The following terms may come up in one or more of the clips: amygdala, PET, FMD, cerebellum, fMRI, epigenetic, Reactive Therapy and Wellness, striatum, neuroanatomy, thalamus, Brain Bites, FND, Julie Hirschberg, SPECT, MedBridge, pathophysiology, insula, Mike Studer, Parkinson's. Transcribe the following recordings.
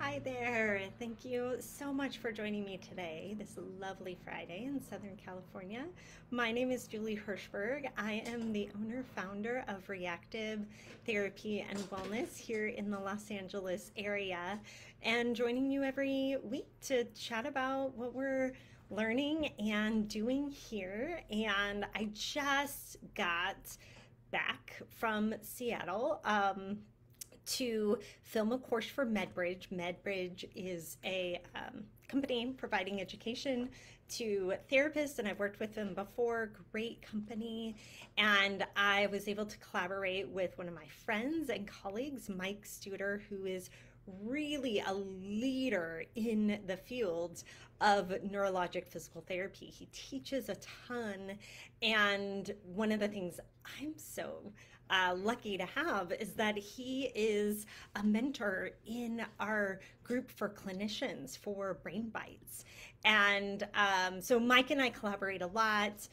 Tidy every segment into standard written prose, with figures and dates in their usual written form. Hi there, thank you so much for joining me today, this lovely Friday in Southern California. My name is Julie Hirschberg. I am the owner-founder of Reactive Therapy and Wellness here in the Los Angeles area, and joining you every week to chat about what we're learning and doing here. And I just got back from Seattle to film a course for MedBridge. MedBridge is a company providing education to therapists, and I've worked with them before. Great company. And I was able to collaborate with one of my friends and colleagues, Mike Studer, who is really a leader in the field of neurologic physical therapy. He teaches a ton, and one of the things I'm so lucky to have is that he is a mentor in our group for clinicians for Brain Bites. And so Mike and I collaborate a lot.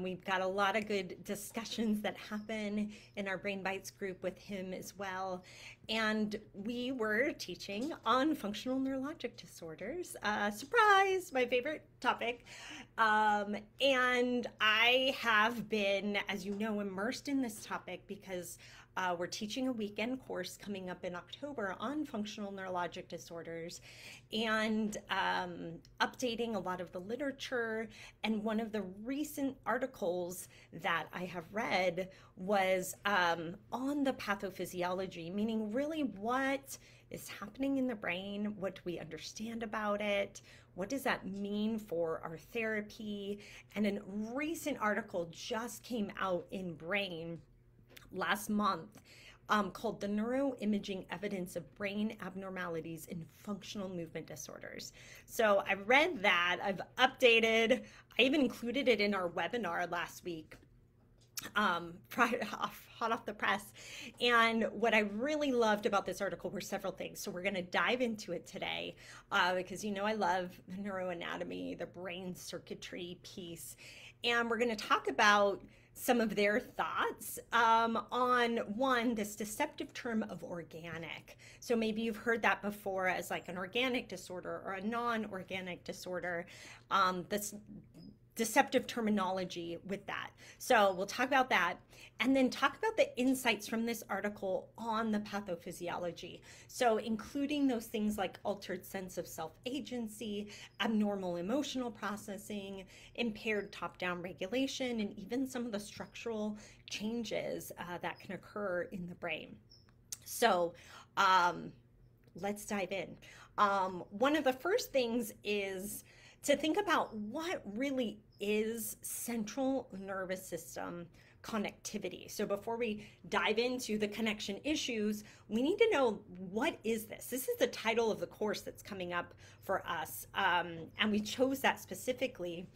We've got a lot of good discussions that happen in our Brain Bites group with him as well. And we were teaching on functional neurologic disorders. Surprise, my favorite topic. And I have been, as you know, immersed in this topic because we're teaching a weekend course coming up in October on functional neurologic disorders and updating a lot of the literature. And one of the recent articles that I have read was on the pathophysiology, meaning really what is happening in the brain, what do we understand about it, what does that mean for our therapy. And a recent article just came out in Brain last month called The Neuroimaging Evidence of Brain Abnormalities in Functional Movement Disorders. So I read that, I've updated, I even included it in our webinar last week, hot off the press. And what I really loved about this article were several things. So we're going to dive into it today because, you know, I love the neuroanatomy, the brain circuitry piece. And we're going to talk about some of their thoughts on, one, this deceptive term of organic. So maybe you've heard that before as like an organic disorder or a non-organic disorder. This deceptive terminology with that. So we'll talk about that, and then talk about the insights from this article on the pathophysiology. So including those things like altered sense of self-agency, abnormal emotional processing, impaired top-down regulation, and even some of the structural changes that can occur in the brain. So let's dive in. One of the first things is to think about what really is central nervous system connectivity. So before we dive into the connection issues, we need to know what is this? This is the title of the course that's coming up for us, and we chose that specifically.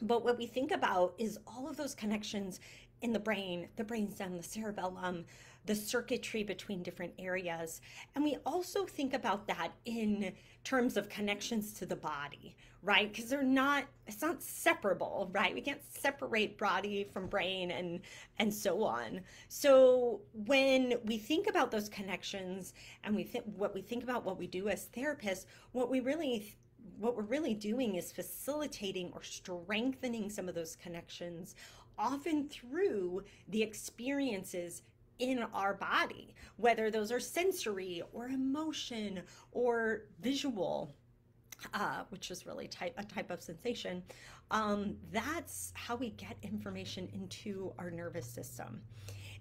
But what we think about is all of those connections in the brain, the brainstem, the cerebellum, the circuitry between different areas. And we also think about that in terms of connections to the body, right? Because they're not, it's not separable, right? We can't separate body from brain and so on. So when we think about those connections and we think about what we do as therapists, what we're really doing is facilitating or strengthening some of those connections, often through the experiences in our body, whether those are sensory or emotion or visual, which is really a type of sensation. That's how we get information into our nervous system.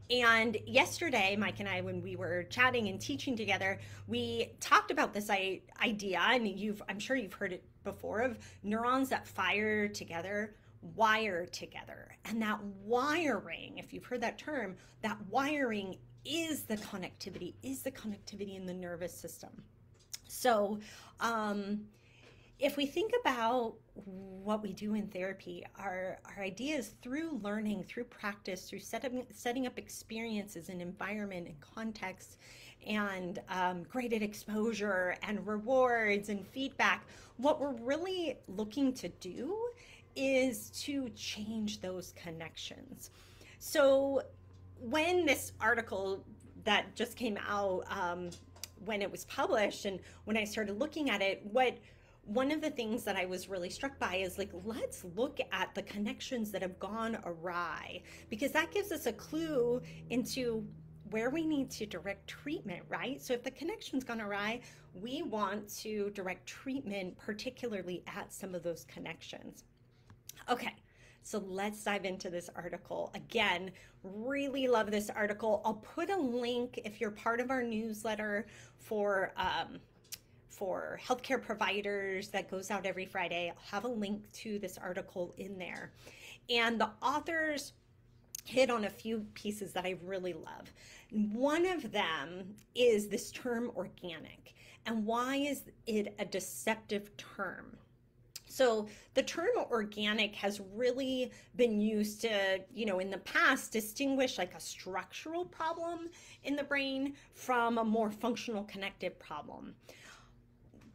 And yesterday, Mike and I, when we were chatting and teaching together, we talked about this idea, and I'm sure you've heard it before, of neurons that fire together, wire together. And that wiring, if you've heard that term, that wiring is the connectivity in the nervous system. So if we think about what we do in therapy, our idea is through learning, through practice, through setting up experiences and environment and context and graded exposure and rewards and feedback, what we're really looking to do is to change those connections. So when this article that just came out when it was published and when I started looking at it, one of the things that I was really struck by is, like, let's look at the connections that have gone awry, because that gives us a clue into where we need to direct treatment, right? So if the connection's gone awry, we want to direct treatment, particularly at some of those connections. Okay, so let's dive into this article. Again, really love this article. I'll put a link if you're part of our newsletter for healthcare providers that goes out every Friday. I'll have a link to this article in there. And the authors hit on a few pieces that I really love. One of them is this term organic, and why is it a deceptive term? So the term organic has really been used to, you know, in the past distinguish like a structural problem in the brain from a more functional connective problem.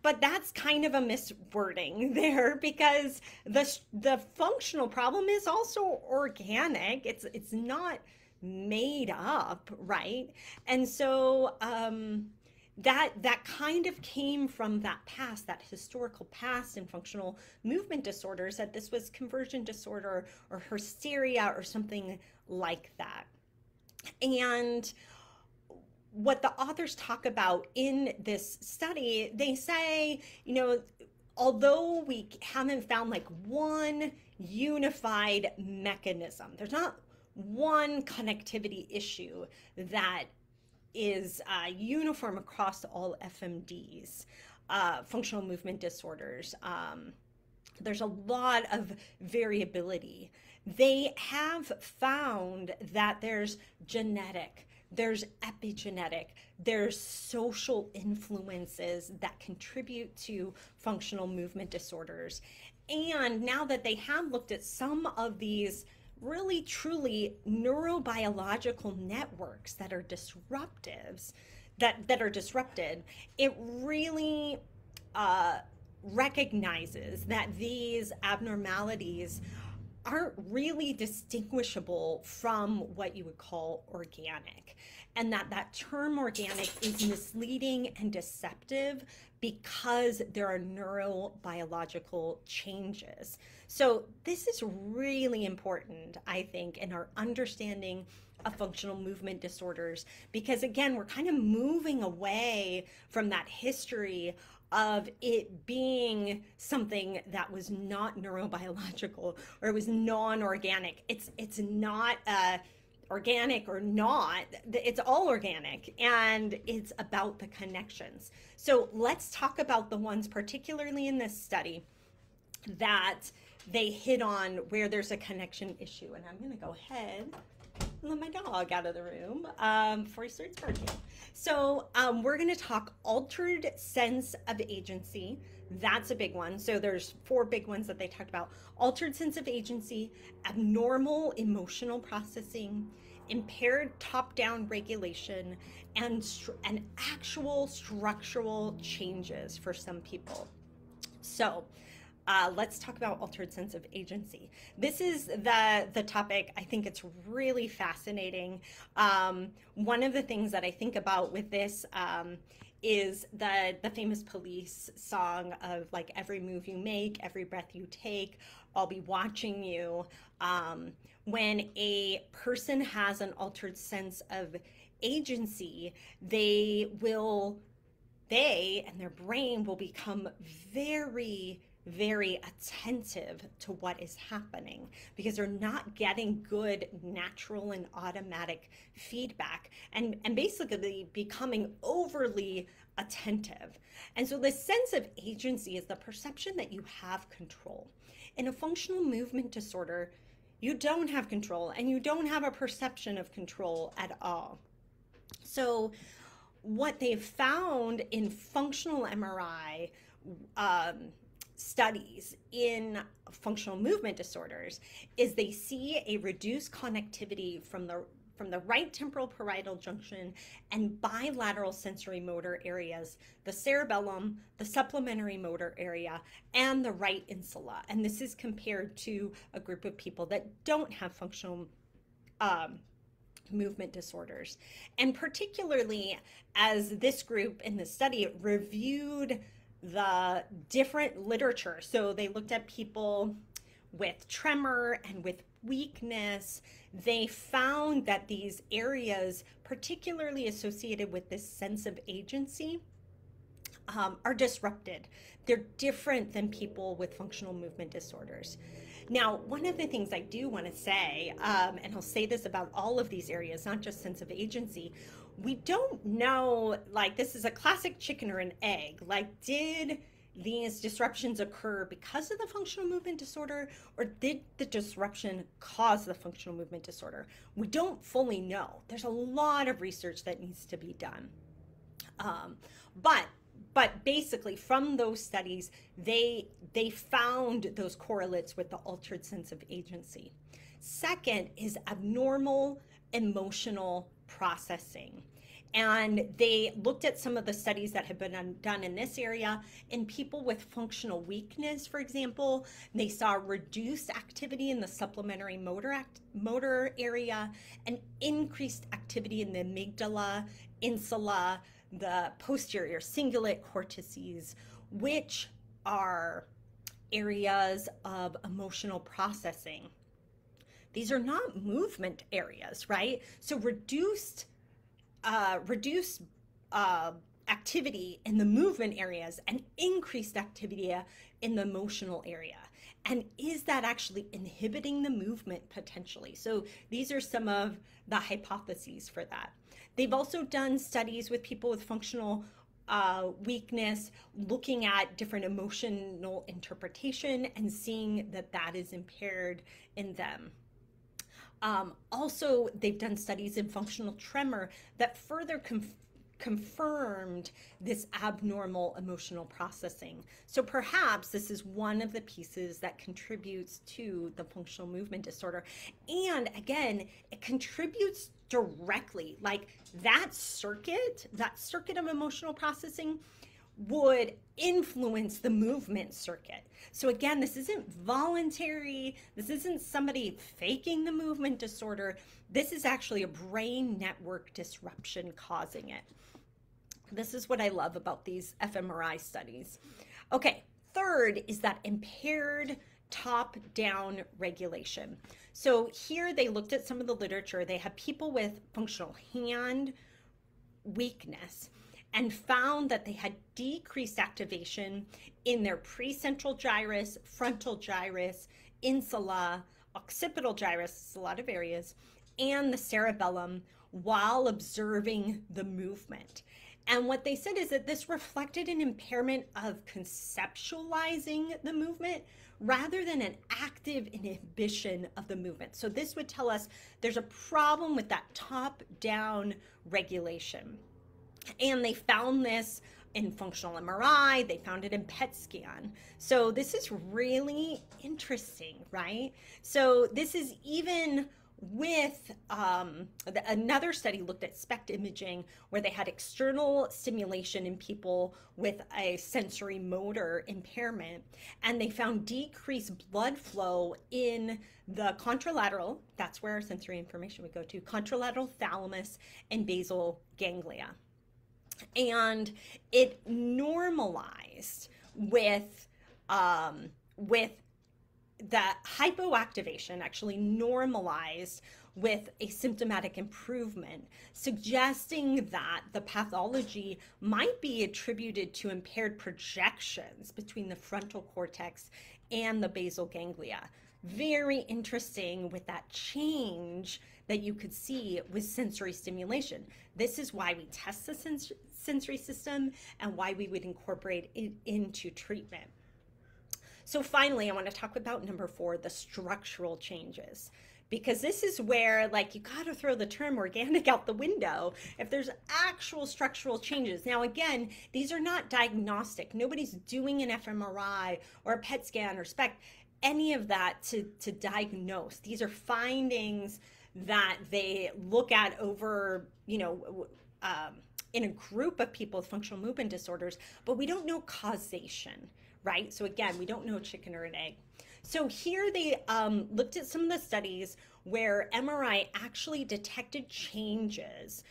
But that's kind of a miswording there, because the functional problem is also organic. It's not made up, right? And so that kind of came from that past, that historical past in functional movement disorders, that this was conversion disorder or hysteria or something like that. And what the authors talk about in this study, they say, you know, although we haven't found like one unified mechanism, there's not one connectivity issue that is uniform across all FMDs, functional movement disorders. There's a lot of variability. They have found that there's genetic, there's epigenetic, there's social influences that contribute to functional movement disorders. And now that they have looked at some of these really truly neurobiological networks that are disruptives, that are disrupted, it really recognizes that these abnormalities aren't really distinguishable from what you would call organic, and that term organic is misleading and deceptive because there are neurobiological changes. So this is really important, I think, in our understanding of functional movement disorders, because again, we're kind of moving away from that history of it being something that was not neurobiological, or it was non-organic. It's not organic or not, it's all organic, and it's about the connections. So let's talk about the ones, particularly in this study, that they hit on where there's a connection issue. And I'm gonna go ahead and let my dog out of the room before he starts barking. So we're going to talk altered sense of agency. That's a big one. So there's four big ones that they talked about: altered sense of agency, abnormal emotional processing, impaired top-down regulation, and actual structural changes for some people. So let's talk about altered sense of agency. This is the topic. I think it's really fascinating. One of the things that I think about with this is the famous Police song of, like, every move you make, every breath you take, I'll be watching you. When a person has an altered sense of agency, they and their brain will become very, very attentive to what is happening, because they're not getting good natural and automatic feedback, and basically becoming overly attentive. And so the sense of agency is the perception that you have control. In a functional movement disorder, you don't have control, and you don't have a perception of control at all. So what they've found in functional MRI studies in functional movement disorders is they see a reduced connectivity from the right temporal parietal junction and bilateral sensory motor areas, the cerebellum, the supplementary motor area, and the right insula. And this is compared to a group of people that don't have functional movement disorders. And particularly as this group in the study reviewed the different literature. So they looked at people with tremor and with weakness. They found that these areas, particularly associated with this sense of agency, are disrupted. They're different than people with functional movement disorders. Now, one of the things I do want to say, and I'll say this about all of these areas, not just sense of agency, we don't know, like, this is a classic chicken or an egg. Like, did these disruptions occur because of the functional movement disorder, or did the disruption cause the functional movement disorder? We don't fully know. There's a lot of research that needs to be done. But basically, from those studies, they found those correlates with the altered sense of agency. Second is abnormal emotional processing. And they looked at some of the studies that have been done in this area. In people with functional weakness, for example, they saw reduced activity in the supplementary motor area and increased activity in the amygdala, insula, the posterior cingulate cortices, which are areas of emotional processing. These are not movement areas, right? So reduced activity in the movement areas and increased activity in the emotional area. And is that actually inhibiting the movement potentially? So these are some of the hypotheses for that. They've also done studies with people with functional weakness, looking at different emotional interpretation and seeing that that is impaired in them. Also, they've done studies in functional tremor that further confirmed this abnormal emotional processing. So perhaps this is one of the pieces that contributes to the functional movement disorder. And again, it contributes directly, like that circuit of emotional processing would influence the movement circuit. So again, this isn't voluntary. This isn't somebody faking the movement disorder. This is actually a brain network disruption causing it. This is what I love about these fMRI studies. Okay, third is that impaired top-down regulation. So here they looked at some of the literature. They had people with functional hand weakness and found that they had decreased activation in their precentral gyrus, frontal gyrus, insula, occipital gyrus, a lot of areas, and the cerebellum while observing the movement. And what they said is that this reflected an impairment of conceptualizing the movement rather than an active inhibition of the movement. So this would tell us there's a problem with that top-down regulation. And they found this in functional MRI, they found it in PET scan. So this is really interesting, right? So this is even with another study looked at SPECT imaging where they had external stimulation in people with a sensory motor impairment, and they found decreased blood flow in the contralateral, that's where our sensory information would go to, contralateral thalamus and basal ganglia. And it normalized with the hypoactivation, actually normalized with a symptomatic improvement, suggesting that the pathology might be attributed to impaired projections between the frontal cortex and the basal ganglia. Very interesting with that change that you could see with sensory stimulation. This is why we test the sensory system and why we would incorporate it into treatment. So finally, I want to talk about number four, the structural changes, because this is where, like, you got to throw the term organic out the window if there's actual structural changes. Now, again, these are not diagnostic. Nobody's doing an fMRI or a PET scan or SPECT, any of that to diagnose. These are findings that they look at over, you know, in a group of people with functional movement disorders, but we don't know causation. Right? So again, we don't know chicken or an egg. So here they looked at some of the studies where MRI actually detected changes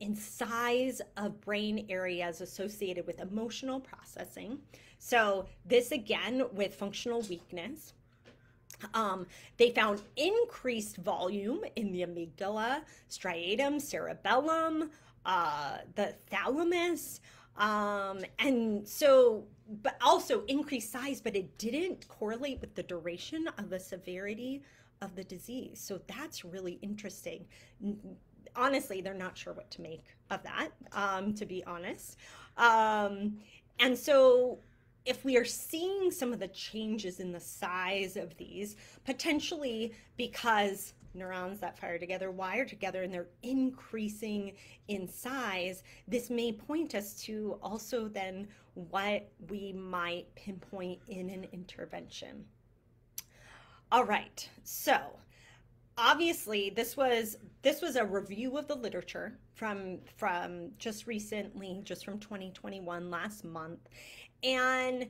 in size of brain areas associated with emotional processing. So this again with functional weakness. They found increased volume in the amygdala, striatum, cerebellum, the thalamus, and so, but also increased size, but it didn't correlate with the duration of the severity of the disease. So that's really interesting. Honestly, they're not sure what to make of that, to be honest. And so if we are seeing some of the changes in the size of these, potentially because neurons that fire together wire together and they're increasing in size, this may point us to also then what we might pinpoint in an intervention. All right, so obviously this was a review of the literature from just recently, just from 2021, last month, and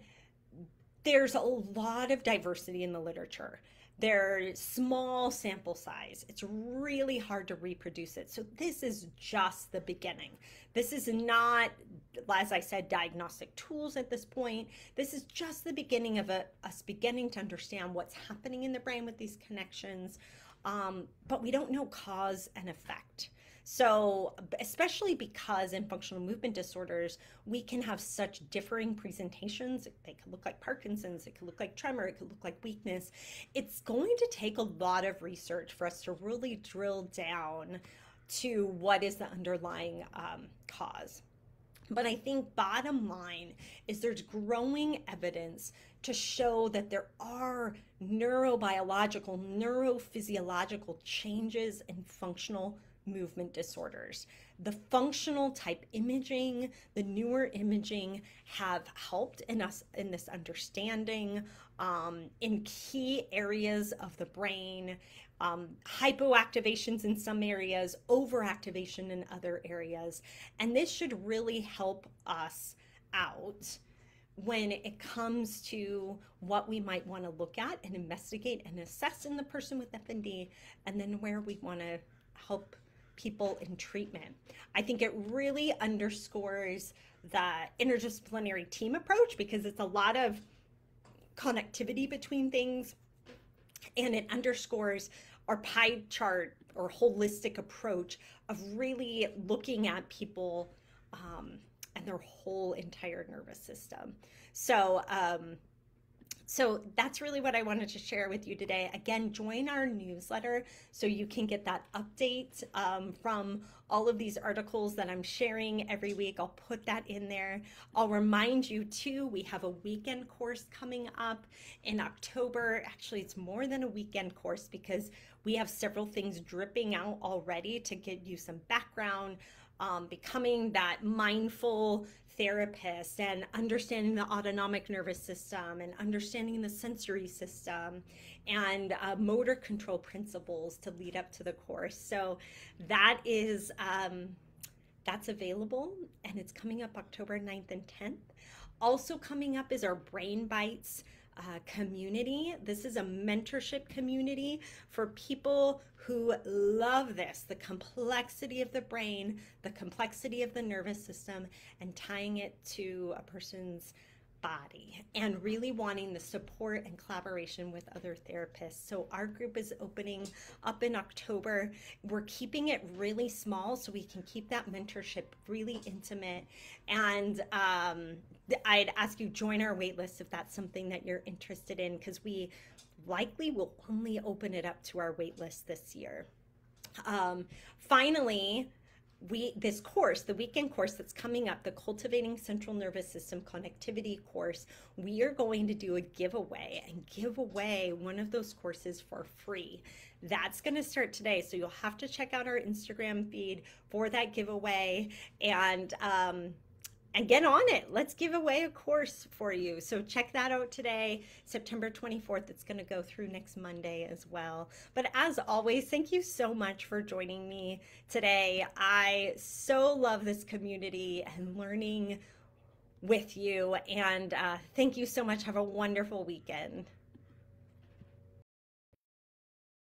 there's a lot of diversity in the literature. They're small sample size. It's really hard to reproduce it. So this is just the beginning. This is not, as I said, diagnostic tools at this point. This is just the beginning of us beginning to understand what's happening in the brain with these connections, but we don't know cause and effect. So especially because in functional movement disorders, we can have such differing presentations. They could look like Parkinson's, it could look like tremor, it could look like weakness. It's going to take a lot of research for us to really drill down to what is the underlying cause. But I think bottom line is there's growing evidence to show that there are neurobiological, neurophysiological changes in functional movement disorders. The functional type imaging, the newer imaging, have helped in us in this understanding in key areas of the brain, hypoactivations in some areas, overactivation in other areas. And this should really help us out when it comes to what we might want to look at and investigate and assess in the person with FND, and then where we want to help people in treatment. I think it really underscores the interdisciplinary team approach, because it's a lot of connectivity between things, and it underscores our pie chart or holistic approach of really looking at people and their whole entire nervous system. So So that's really what I wanted to share with you today. Again, join our newsletter so you can get that update from all of these articles that I'm sharing every week. I'll put that in there. I'll remind you too, we have a weekend course coming up in October. Actually, it's more than a weekend course because we have several things dripping out already to give you some background, becoming that mindful therapist and understanding the autonomic nervous system and understanding the sensory system and motor control principles to lead up to the course. So that is, that's available, and it's coming up October 9th and 10th. Also coming up is our Brain Bites community. This is a mentorship community for people who love this, the complexity of the brain, the complexity of the nervous system, and tying it to a person's body, and really wanting the support and collaboration with other therapists. So our group is opening up in October. We're keeping it really small so we can keep that mentorship really intimate. And I'd ask you join our waitlist if that's something that you're interested in, because we likely will only open it up to our waitlist this year. Finally, this course, the weekend course that's coming up, the Cultivating Central Nervous System Connectivity course, we are going to do a giveaway and give away one of those courses for free. That's going to start today, so you'll have to check out our Instagram feed for that giveaway and get on it. Let's give away a course for you. So check that out today, September 24th. It's going to go through next Monday as well. But as always, thank you so much for joining me today. I so love this community and learning with you. And thank you so much. Have a wonderful weekend.